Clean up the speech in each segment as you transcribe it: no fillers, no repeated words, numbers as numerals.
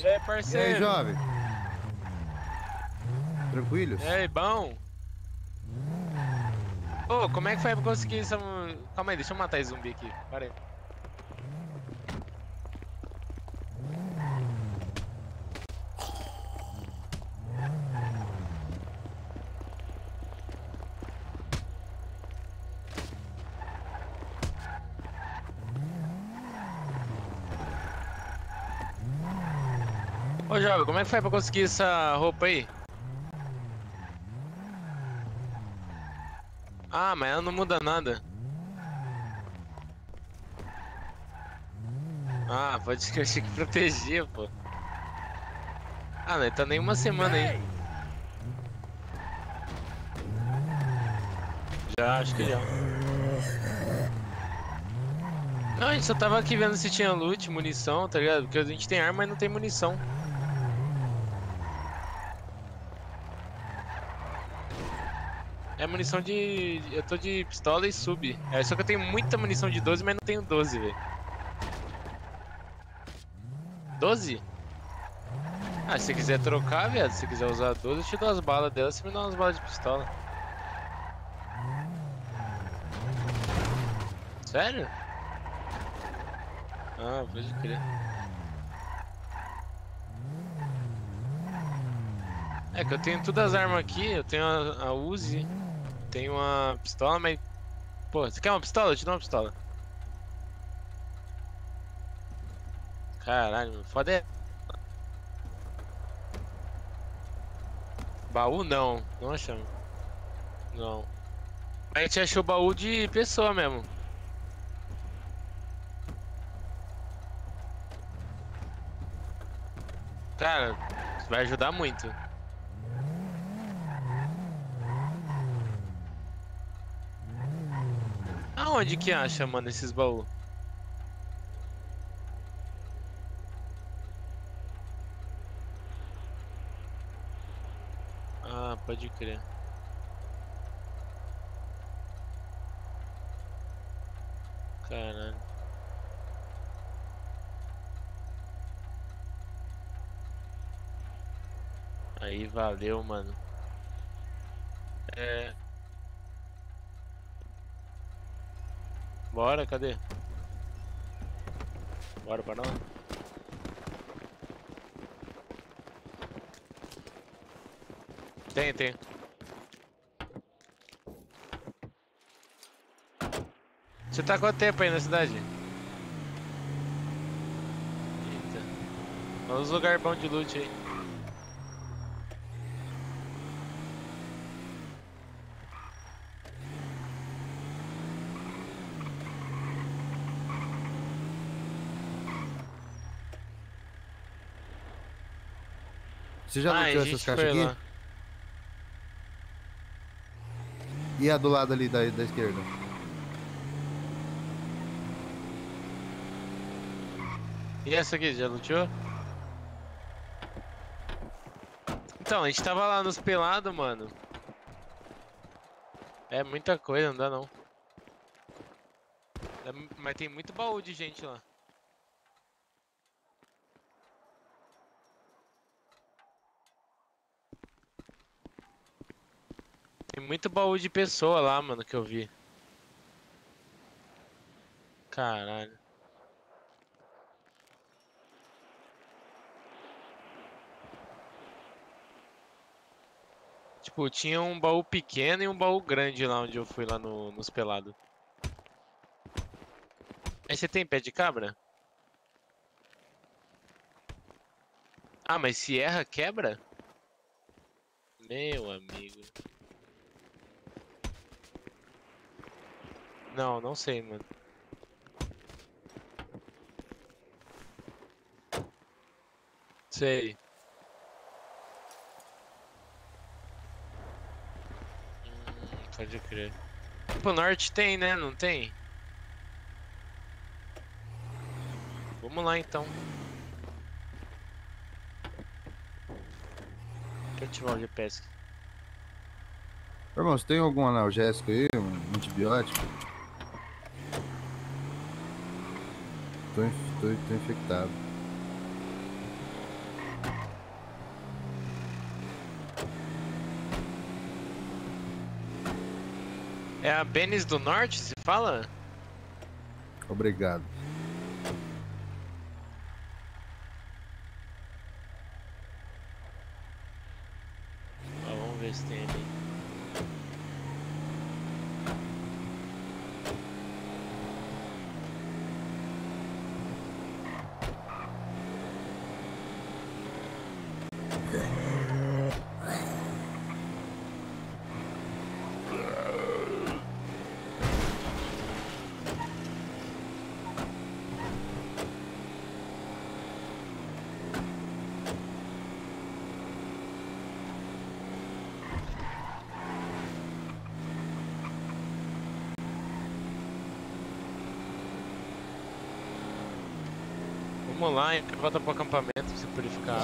E aí, parceiro? E aí, jovem? Tranquilos? E aí, bom? Ô, oh, como é que foi pra conseguir essa... Calma aí, deixa eu matar esse zumbi aqui. Pera aí. Ô, jovem, como é que foi pra conseguir essa roupa aí? Ah, mas ela não muda nada. Ah, pode que eu achei que protegia, pô. Ah, não, tá nem uma semana aí. Já, acho que já. Não, a gente só tava aqui vendo se tinha loot, munição, tá ligado? Porque a gente tem arma, mas não tem munição. É munição de... eu tô de pistola e sub. É, só que eu tenho muita munição de 12, mas não tenho 12, velho. 12? Ah, se você quiser trocar, viado, se você quiser usar 12, eu te dou as balas dela, você me dá umas balas de pistola. Sério? Ah, pode crer. É que eu tenho todas as armas aqui, eu tenho a Uzi... Tem uma pistola, mas... Pô, você quer uma pistola? Eu te dou uma pistola. Caralho, meu, foda é... Baú não, não achamos. Não. A gente achou baú de pessoa mesmo. Cara, isso vai ajudar muito. Aonde que acha, mano, esses baús? Ah, pode crer. Caralho. Aí, valeu, mano. É... Bora, cadê? Bora pra não? Tem, tem. Você tá quanto tempo aí na cidade? Eita. Olha os lugares bons de loot aí. Você já lootou essas caixas aqui? Lá. E a do lado ali da esquerda? E essa aqui, já lootou? Então, a gente tava lá nos pelados, mano. É muita coisa, não dá não. Mas tem muito baú de gente lá. Tem muito baú de pessoa lá, mano, que eu vi. Caralho. Tipo, tinha um baú pequeno e um baú grande lá onde eu fui lá nos pelados. Aí você tem pé de cabra? Ah, mas se erra, quebra? Meu amigo. Não, não sei, mano. Sei. Pode crer. Pro norte tem, né? Não tem? Vamos lá, então. Deixa eu ativar o GPS. Irmão, você tem algum analgésico aí? Um antibiótico? Tô infectado. É a Benes do Norte, se fala? Obrigado. Ó, vamos ver se tem ali. Vamos lá, volta pro acampamento se purificar.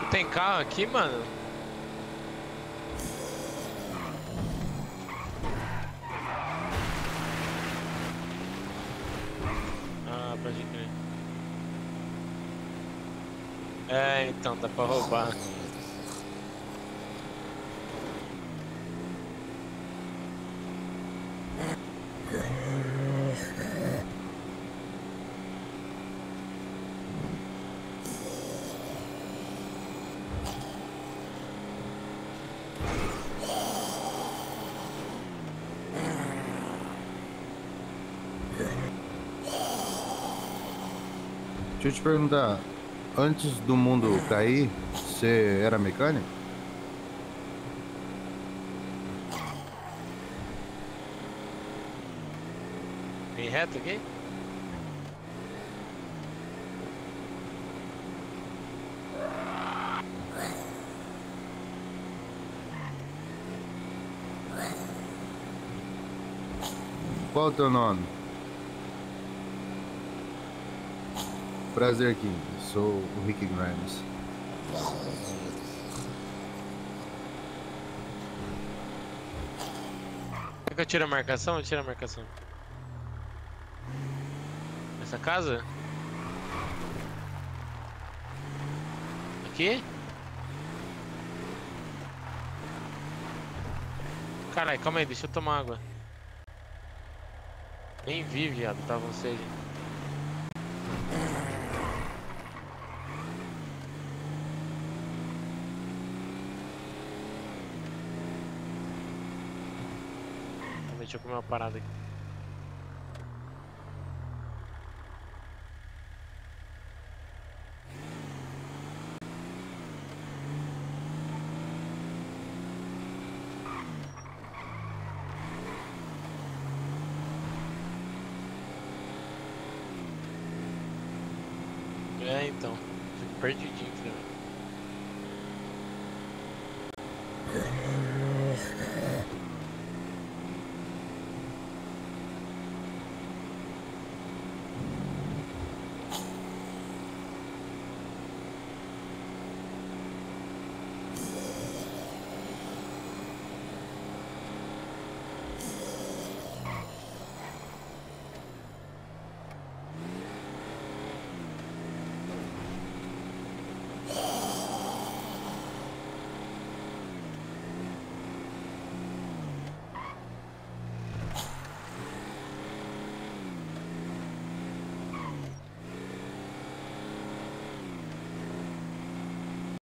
Tu tem carro aqui, mano? É, então dá pra roubar. Deixa eu te perguntar. Antes do mundo cair, você era mecânico? Tem reto aqui? Qual o teu nome? Prazer, Kim. Sou o Rick Grimes. Quer que eu tire a marcação? Eu tiro a marcação. Essa casa? Aqui? Caralho, calma aí, deixa eu tomar água. Nem vi, viado, tava com sede. Deixa eu comer uma parada aqui. É, então. Fico perdidinho aqui, né?